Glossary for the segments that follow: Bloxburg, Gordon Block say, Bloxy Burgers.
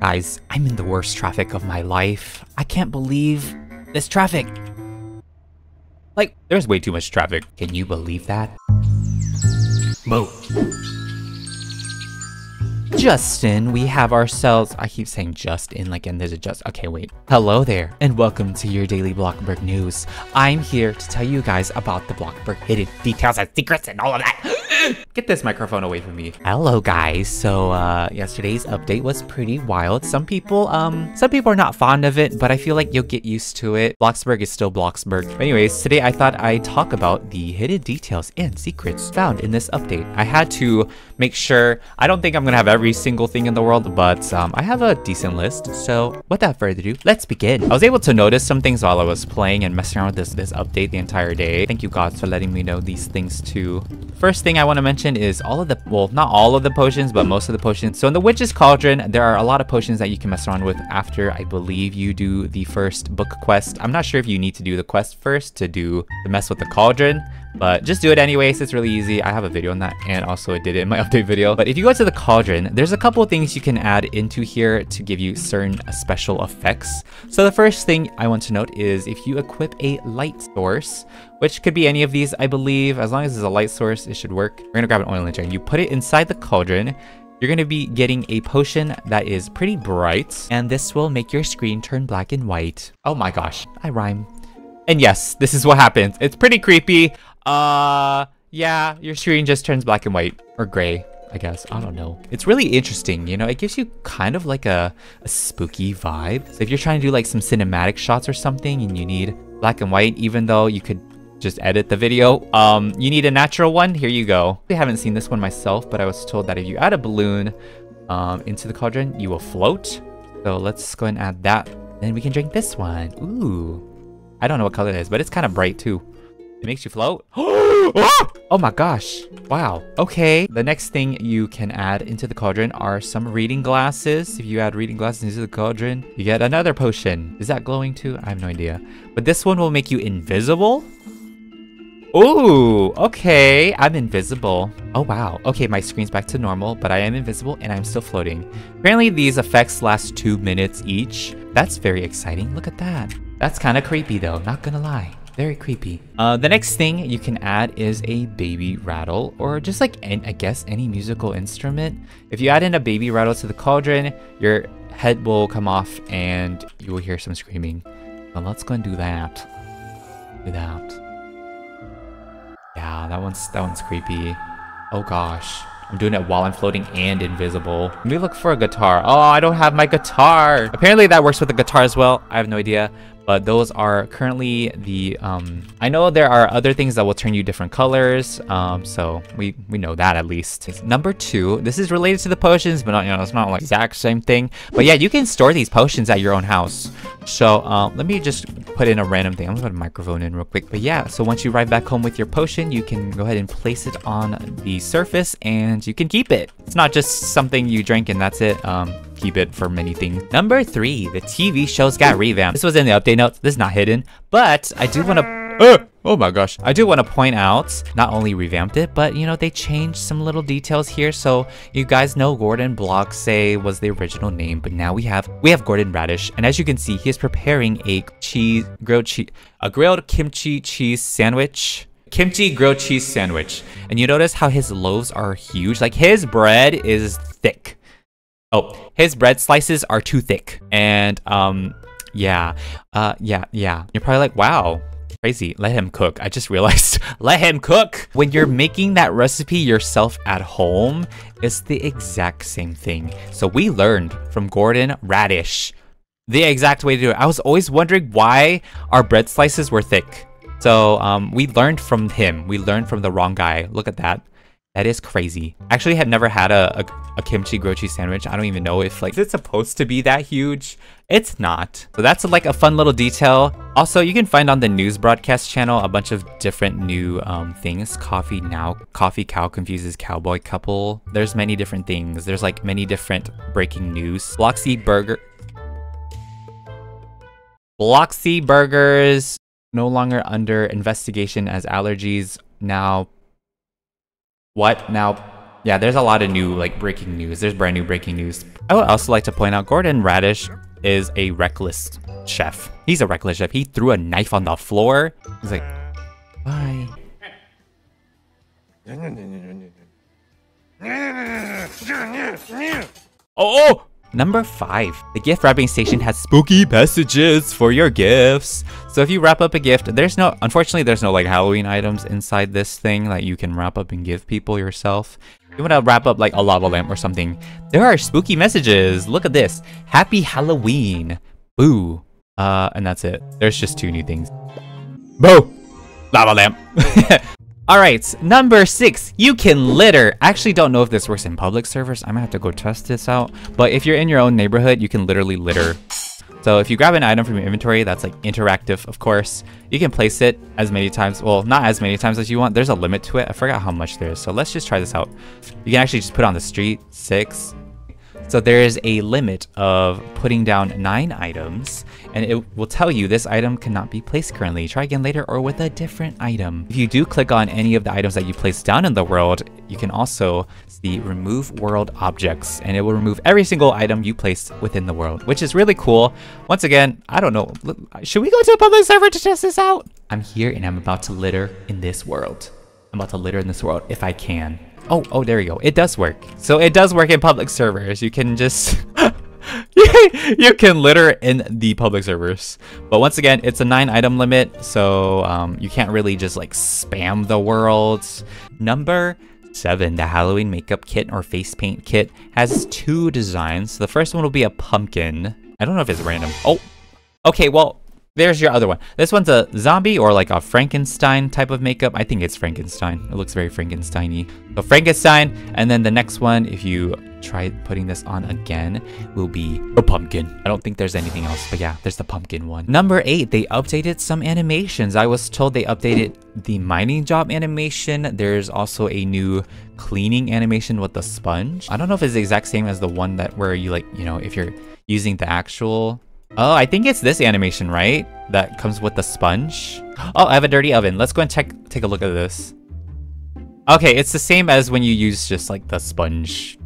Guys, I'm in the worst traffic of my life. I can't believe this traffic. Like, there's way too much traffic. Can you believe that? Whoa. Justin, we have ourselves... I keep saying Justin, like, and there's a just... Okay, wait. Hello there, and welcome to your daily Bloxburg news. I'm here to tell you guys about the Bloxburg hidden details and secrets and all of that. Get this microphone away from me. Hello guys, so yesterday's update was pretty wild. Some people are not fond of it, but I feel like you'll get used to it. Bloxburg is still Bloxburg. Anyways, today I thought I'd talk about the hidden details and secrets found in this update. I had to make sure, I don't think I'm gonna have every single thing in the world, but I have a decent list. So without further ado, let's begin. I was able to notice some things while I was playing and messing around with this update the entire day. Thank you God for letting me know these things too. First thing I want to mention is all of the, well, not all of the potions, but most of the potions. So in the Witch's Cauldron, there are a lot of potions that you can mess around with after, I believe, you do the first book quest. I'm not sure if you need to do the quest first to do the mess with the cauldron, but just do it anyways. It's really easy. I have a video on that, and also I did it in my update video. But if you go to the cauldron, there's a couple of things you can add into here to give you certain special effects. So the first thing I want to note is if you equip a light source, which could be any of these, I believe, as long as it's a light source, it should work. We're gonna grab an oil lantern. You put it inside the cauldron. You're gonna be getting a potion that is pretty bright, and this will make your screen turn black and white. Oh my gosh, I rhyme. And yes, this is what happens. It's pretty creepy. Yeah, your screen just turns black and white, or gray, I guess. I don't know. It's really interesting, you know? It gives you kind of like a spooky vibe. So if you're trying to do like some cinematic shots or something and you need black and white, even though you could just edit the video, you need a natural one, here you go. I haven't seen this one myself, but I was told that if you add a balloon into the cauldron, you will float. So let's go and add that. Then we can drink this one. Ooh. I don't know what color it is, but it's kind of bright too. It makes you float. Oh my gosh. Wow. Okay. The next thing you can add into the cauldron are some reading glasses. If you add reading glasses into the cauldron, you get another potion. Is that glowing too? I have no idea. But this one will make you invisible. Ooh, okay. I'm invisible. Oh, wow. Okay, my screen's back to normal, but I am invisible and I'm still floating. Apparently, these effects last 2 minutes each. That's very exciting. Look at that. That's kind of creepy though, not gonna lie. Very creepy. The next thing you can add is a baby rattle, or just like, I guess, any musical instrument. If you add in a baby rattle to the cauldron, your head will come off and you will hear some screaming. Well, let's go and do that. Do that. Yeah, that one's creepy. Oh gosh. I'm doing it while I'm floating and invisible. Let me look for a guitar. Oh, I don't have my guitar. Apparently that works with the guitar as well. I have no idea. But those are currently the, I know there are other things that will turn you different colors. So we know that at least. Number two, this is related to the potions, but not, you know, it's not like exact same thing. But yeah, you can store these potions at your own house. So let me just put in a random thing. I'm gonna put a microphone in real quick. But yeah, so once you arrive back home with your potion, you can go ahead and place it on the surface and you can keep it. It's not just something you drink and that's it. Keep it for many things. Number three, the TV shows got revamped. This was in the update notes. This is not hidden, but I do want to... oh my gosh. I do want to point out, not only revamped it, but you know, they changed some little details here. So you guys know Gordon Block Say was the original name, but now we have Gordon Radish. And as you can see, he is preparing a grilled kimchi cheese sandwich. Kimchi grilled cheese sandwich. And you notice how his loaves are huge. Like his bread is thick. Oh, his bread slices are too thick. And, yeah. You're probably like, wow, crazy. Let him cook. I just realized, let him cook. When you're making that recipe yourself at home, it's the exact same thing. So we learned from Gordon Radish the exact way to do it. I was always wondering why our bread slices were thick. So, we learned from him. We learned from the wrong guy. Look at that. That is crazy. I actually have never had a kimchi grilled cheese sandwich. I don't even know if, like, is it supposed to be that huge? It's not. So that's like a fun little detail. Also, you can find on the news broadcast channel a bunch of different new things. Coffee Now, Coffee Cow Confuses Cowboy Couple. There's many different things. There's like many different breaking news. Bloxy Burgers no longer under investigation as allergies. Now... What? Now Yeah, there's a lot of new like breaking news. There's brand new breaking news. I would also like to point out Gordon Radish is a reckless chef. He's a reckless chef. He threw a knife on the floor. He's like, bye. Oh! Number 5. The gift wrapping station has spooky messages for your gifts. So if you wrap up a gift, unfortunately there's no like Halloween items inside this thing that you can wrap up and give people yourself. If you want to wrap up like a lava lamp or something, there are spooky messages. Look at this. Happy Halloween. Boo. And that's it. There's just 2 new things. Boo! Lava lamp. Alright, number 6, you can litter. I actually don't know if this works in public servers. I'm gonna have to go test this out. But if you're in your own neighborhood, you can literally litter. So if you grab an item from your inventory that's like interactive, of course, you can place it as many times, well, not as many times as you want. There's a limit to it. I forgot how much there is. So let's just try this out. You can actually just put on the street 6. So there is a limit of putting down 9 items, and it will tell you this item cannot be placed currently. Try again later or with a different item. If you do click on any of the items that you place down in the world, you can also see remove world objects, and it will remove every single item you place within the world, which is really cool. Once again, I don't know, should we go to a public server to test this out? I'm here and I'm about to litter in this world. I'm about to litter in this world if I can. Oh, there we go. It does work. So it does work in public servers. You can just... you can litter in the public servers. But once again, it's a 9 item limit. So you can't really just like spam the worlds. Number 7, the Halloween makeup kit or face paint kit has 2 designs. The first one will be a pumpkin. I don't know if it's random. Oh, okay. Well, there's your other one. This one's a zombie or like a Frankenstein type of makeup. I think it's Frankenstein. It looks very Frankenstein-y. So Frankenstein, and then the next one, if you try putting this on again, will be a pumpkin. I don't think there's anything else, but yeah, there's the pumpkin one. Number 8, they updated some animations. I was told they updated the mining job animation. There's also a new cleaning animation with the sponge. I don't know if it's the exact same as the one that where you like, you know, if you're using the actual... Oh, I think it's this animation, right? That comes with the sponge. Oh, I have a dirty oven. Let's go and take a look at this. Okay, it's the same as when you use just like the sponge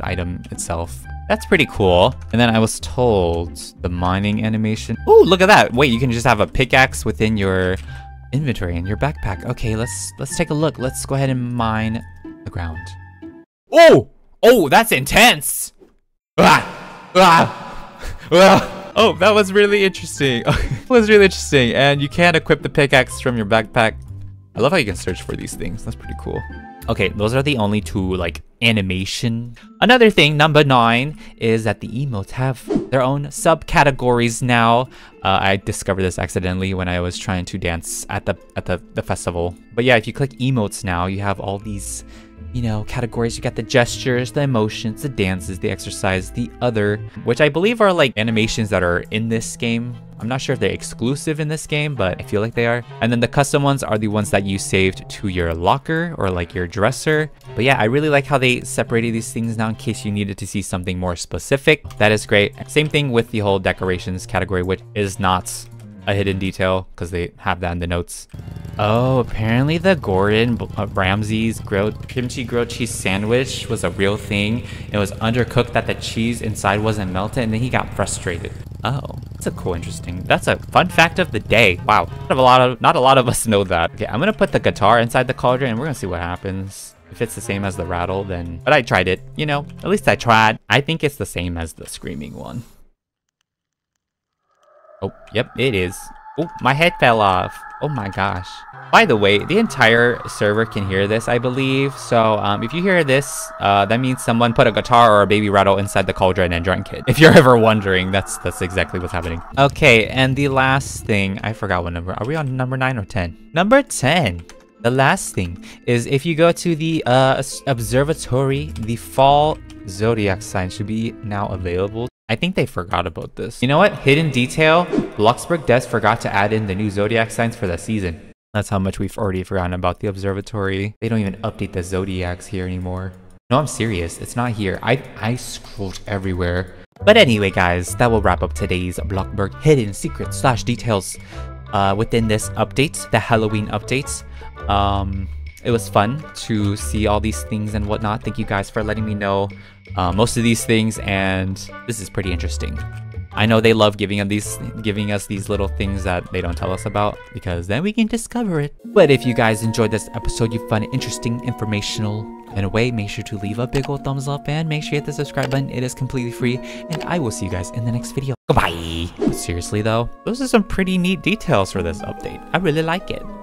item itself. That's pretty cool. And then I was told the mining animation. Oh, look at that. Wait, you can just have a pickaxe within your inventory and your backpack. Okay, let's take a look. Let's go ahead and mine the ground. Oh, that's intense. Well, oh, that was really interesting. It was really interesting. And you can equip the pickaxe from your backpack. I love how you can search for these things. That's pretty cool. Okay, those are the only 2 like animation. Another thing, number 9, is that the emotes have their own subcategories now. I discovered this accidentally when I was trying to dance at the festival. But yeah, if you click emotes now, you have all these, you know, categories. You got the gestures, the emotions, the dances, the exercise, the other, which I believe are like animations that are in this game. I'm not sure if they're exclusive in this game, but I feel like they are. And then the custom ones are the ones that you saved to your locker or like your dresser. But yeah, I really like how they separated these things now in case you needed to see something more specific. That is great. Same thing with the whole decorations category, which is not a hidden detail because they have that in the notes. Oh, apparently the Gordon Ramsay's kimchi grilled cheese sandwich was a real thing. It was undercooked that the cheese inside wasn't melted, and then he got frustrated. Oh, that's a cool, interesting. That's a fun fact of the day. Wow, not a lot of us know that. Okay, I'm gonna put the guitar inside the cauldron, and we're gonna see what happens. If it's the same as the rattle, then. But I tried it. You know, at least I tried. I think it's the same as the screaming one. Oh, yep, it is. Oh, my head fell off. Oh my gosh. By the way, the entire server can hear this, I believe. So if you hear this, that means someone put a guitar or a baby rattle inside the cauldron and drank it. If you're ever wondering, that's exactly what's happening. Okay, and the last thing, I forgot what number. Are we on number 9 or 10? Number 10. The last thing is if you go to the observatory, the fall zodiac sign should be now available. I think they forgot about this. You know what? Hidden detail, Bloxburg devs forgot to add in the new zodiac signs for the season. That's how much we've already forgotten about the observatory. They don't even update the zodiacs here anymore. No, I'm serious. It's not here. I scrolled everywhere. But anyway, guys, that will wrap up today's Bloxburg hidden secrets / details within this update, the Halloween update. It was fun to see all these things and whatnot. Thank you guys for letting me know most of these things, and this is pretty interesting. I know they love giving us these little things that they don't tell us about, because then we can discover it. But if you guys enjoyed this episode, you found it interesting, informational in a way, make sure to leave a big old thumbs up and make sure you hit the subscribe button. It is completely free, and I will see you guys in the next video. Goodbye. But seriously though, those are some pretty neat details for this update. I really like it.